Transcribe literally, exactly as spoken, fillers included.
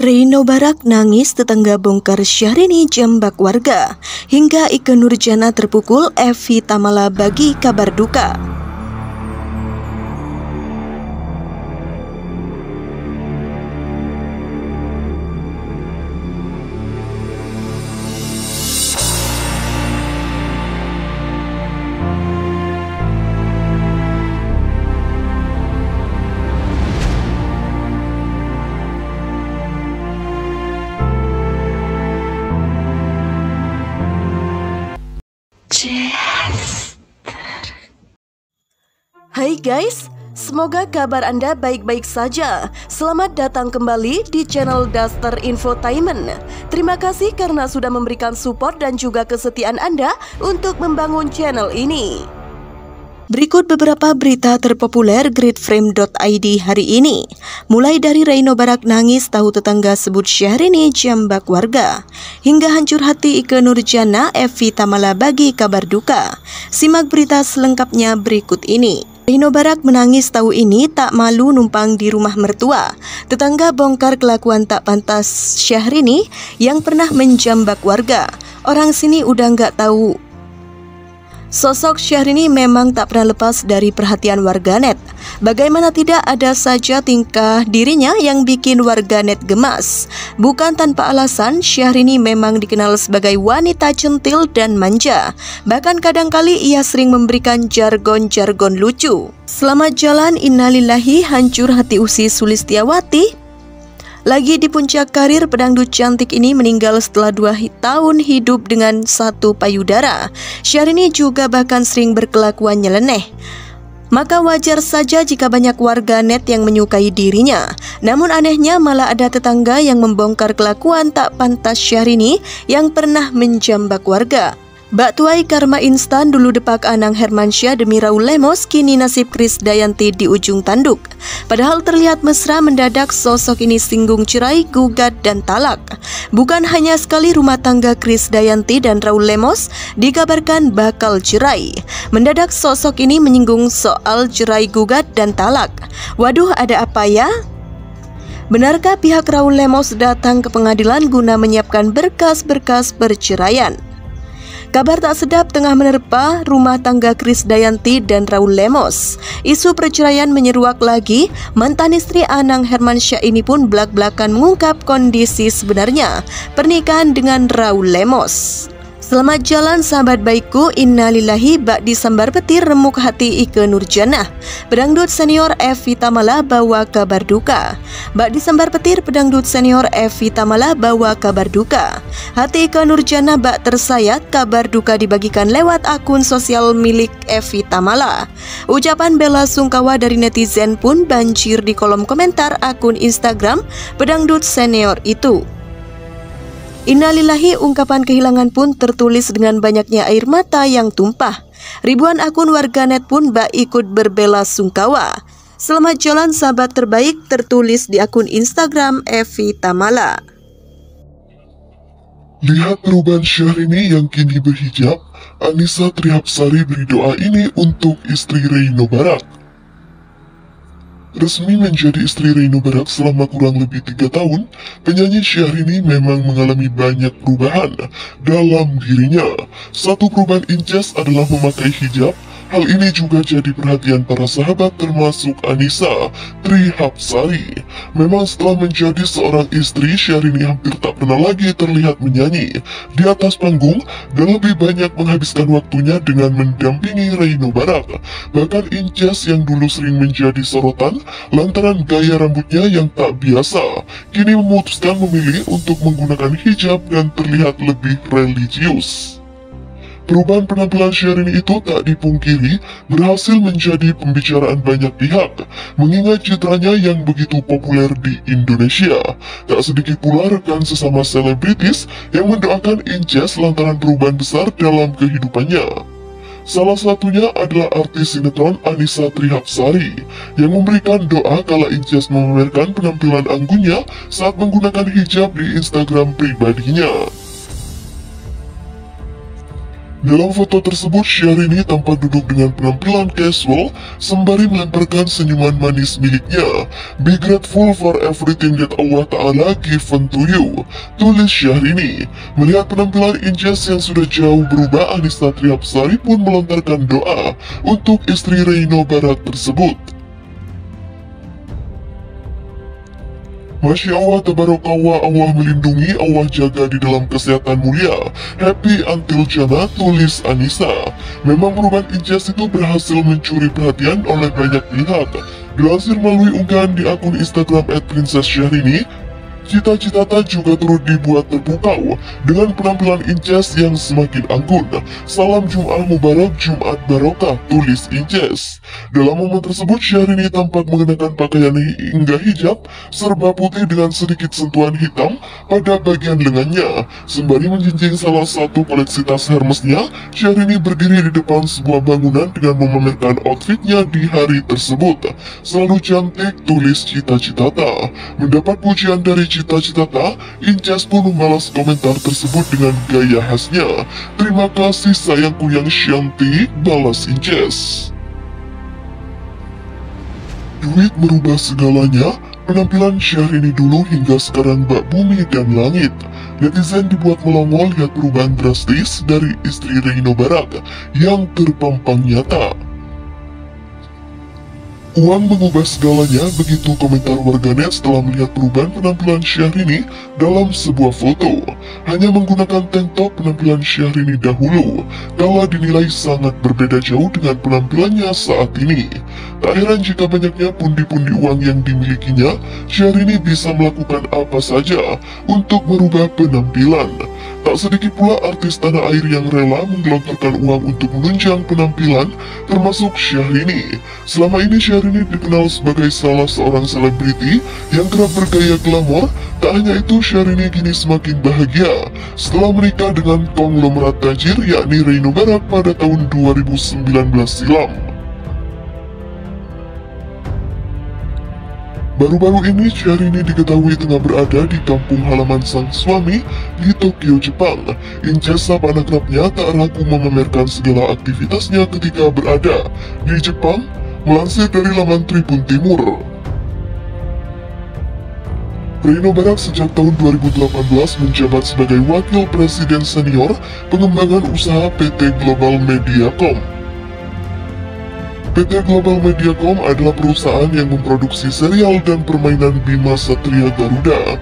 Reino Barack nangis tetangga bongkar Syahrini jambak warga, hingga Ikke Nurjanah terpukul. Evi Tamala bagi kabar duka. Hai guys, semoga kabar Anda baik-baik saja. Selamat datang kembali di channel Daster Infotainment. Terima kasih karena sudah memberikan support dan juga kesetiaan Anda untuk membangun channel ini. Berikut beberapa berita terpopuler Gridframe dot I D hari ini. Mulai dari Reino Barack nangis tahu tetangga sebut Syahrini jambak warga, hingga hancur hati Ikke Nurjanah, Evi Tamala bagi kabar duka. Simak berita selengkapnya berikut ini. Reino Barack menangis tahu ini tak malu numpang di rumah mertua. Tetangga bongkar kelakuan tak pantas Syahrini yang pernah menjambak warga. Orang sini udah nggak tahu. Sosok Syahrini memang tak pernah lepas dari perhatian warganet. Bagaimana tidak, ada saja tingkah dirinya yang bikin warganet gemas. Bukan tanpa alasan, Syahrini memang dikenal sebagai wanita centil dan manja. Bahkan kadangkali ia sering memberikan jargon-jargon lucu. Selamat jalan, innalillahi, hancur hati usi Sulistiawati. Lagi di puncak karir, pedangdut cantik ini meninggal setelah dua tahun hidup dengan satu payudara. Syahrini juga bahkan sering berkelakuan nyeleneh. Maka wajar saja jika banyak warganet yang menyukai dirinya. Namun anehnya malah ada tetangga yang membongkar kelakuan tak pantas Syahrini yang pernah menjambak warga. Baktuai karma instan dulu depak Anang Hermansyah demi Raul Lemos, kini nasib Kris Dayanti di ujung tanduk. Padahal terlihat mesra, mendadak sosok ini singgung cerai, gugat, dan talak. Bukan hanya sekali rumah tangga Kris Dayanti dan Raul Lemos dikabarkan bakal cerai. Mendadak sosok ini menyinggung soal cerai, gugat, dan talak. Waduh, ada apa ya? Benarkah pihak Raul Lemos datang ke pengadilan guna menyiapkan berkas-berkas perceraian? Kabar tak sedap tengah menerpa rumah tangga Kris Dayanti dan Raul Lemos. Isu perceraian menyeruak lagi, mantan istri Anang Hermansyah ini pun belak-belakan mengungkap kondisi sebenarnya pernikahan dengan Raul Lemos. Selamat jalan sahabat baikku, innalillahi bak disambar petir remuk hati Ikke Nurjanah. Pedangdut senior Evi Tamala bawa kabar duka. Bak disambar petir pedangdut senior Evi Tamala bawa kabar duka. Hati Ikke Nurjanah bak tersayat, kabar duka dibagikan lewat akun sosial milik Evi Tamala. Ucapan bela sungkawa dari netizen pun banjir di kolom komentar akun Instagram pedangdut senior itu. Innalillahi, ungkapan kehilangan pun tertulis dengan banyaknya air mata yang tumpah. Ribuan akun warganet pun bak ikut berbela sungkawa. Selamat jalan sahabat terbaik, tertulis di akun Instagram Evi Tamala. Lihat perubahan Syahrini yang kini berhijab, Annisa Trihapsari beri doa ini untuk istri Reino Barack. Resmi menjadi istri Reino Barack selama kurang lebih tiga tahun, penyanyi Syahrini memang mengalami banyak perubahan dalam dirinya. Satu perubahan inces adalah memakai hijab. Hal ini juga jadi perhatian para sahabat termasuk Annisa Trihapsari. Memang setelah menjadi seorang istri, Syahrini hampir tak pernah lagi terlihat menyanyi di atas panggung dan lebih banyak menghabiskan waktunya dengan mendampingi Reino Barack. Bahkan inces yang dulu sering menjadi sorotan lantaran gaya rambutnya yang tak biasa, kini memutuskan memilih untuk menggunakan hijab dan terlihat lebih religius. Perubahan penampilan Syahrini itu tak dipungkiri berhasil menjadi pembicaraan banyak pihak, mengingat citranya yang begitu populer di Indonesia. Tak sedikit pula rekan sesama selebritis yang mendoakan inces lantaran perubahan besar dalam kehidupannya. Salah satunya adalah artis sinetron Annisa Trihapsari yang memberikan doa kala inces memamerkan penampilan anggunnya saat menggunakan hijab di Instagram pribadinya. Dalam foto tersebut, Syahrini tampak duduk dengan penampilan casual sembari melemparkan senyuman manis miliknya. "Be grateful for everything that Allah Ta'ala given to you," tulis Syahrini. Melihat penampilan Inces yang sudah jauh berubah, Annisa Trihapsari pun melontarkan doa untuk istri Reino Barack tersebut. Masya Allah, tabarakallah, Allah melindungi, Allah jaga di dalam kesehatan mulia. Happy until jannah, tulis Annisa. Memang perubahan Inces itu berhasil mencuri perhatian oleh banyak pihak. Dilansir melalui unggahan di akun Instagram et princess syahrini, Cita Citata juga turut dibuat terpukau dengan penampilan Inces yang semakin anggun. "Salam Jum'ah Mubarak, Jum'at Barokah," tulis Inces. Dalam momen tersebut, Syahrini tampak mengenakan pakaian hingga hijab serba putih dengan sedikit sentuhan hitam pada bagian lengannya. Sembari menjinjing salah satu koleksi tas Hermesnya, Syahrini berdiri di depan sebuah bangunan dengan memamerkan outfitnya di hari tersebut. "Selalu cantik," tulis Cita Citata. Mendapat pujian dari Cita Citata, Inces pun membalas komentar tersebut dengan gaya khasnya. "Terima kasih sayangku yang cantik," balas Inces. Duit merubah segalanya. Penampilan Syahrini dulu hingga sekarang bak bumi dan langit. Netizen dibuat melongol lihat perubahan drastis dari istri Reino Barack yang terpampang nyata. "Uang mengubah segalanya," begitu komentar warganet setelah melihat perubahan penampilan Syahrini dalam sebuah foto. Hanya menggunakan tank top, penampilan Syahrini dahulu kala dinilai sangat berbeda jauh dengan penampilannya saat ini. Tak heran jika banyaknya pundi-pundi uang yang dimilikinya, Syahrini bisa melakukan apa saja untuk merubah penampilan. Tak sedikit pula artis tanah air yang rela menggelontorkan uang untuk menunjang penampilan, termasuk Syahrini. Selama ini Syahrini dikenal sebagai salah seorang selebriti yang kerap bergaya glamor. Tak hanya itu, Syahrini kini semakin bahagia setelah menikah dengan konglomerat tajir yakni Reino Barack pada tahun dua ribu sembilan belas silam. Baru-baru ini, Syahrini diketahui tengah berada di kampung halaman sang suami di Tokyo, Jepang. Inces, anak kerapnya, tak ragu memamerkan segala aktivitasnya ketika berada di Jepang, melansir dari laman Tribun Timur. Reino Barack sejak tahun dua ribu delapan belas menjabat sebagai Wakil Presiden Senior Pengembangan Usaha P T Global Media Com. P T Global Media Com adalah perusahaan yang memproduksi serial dan permainan Bima Satria Garuda.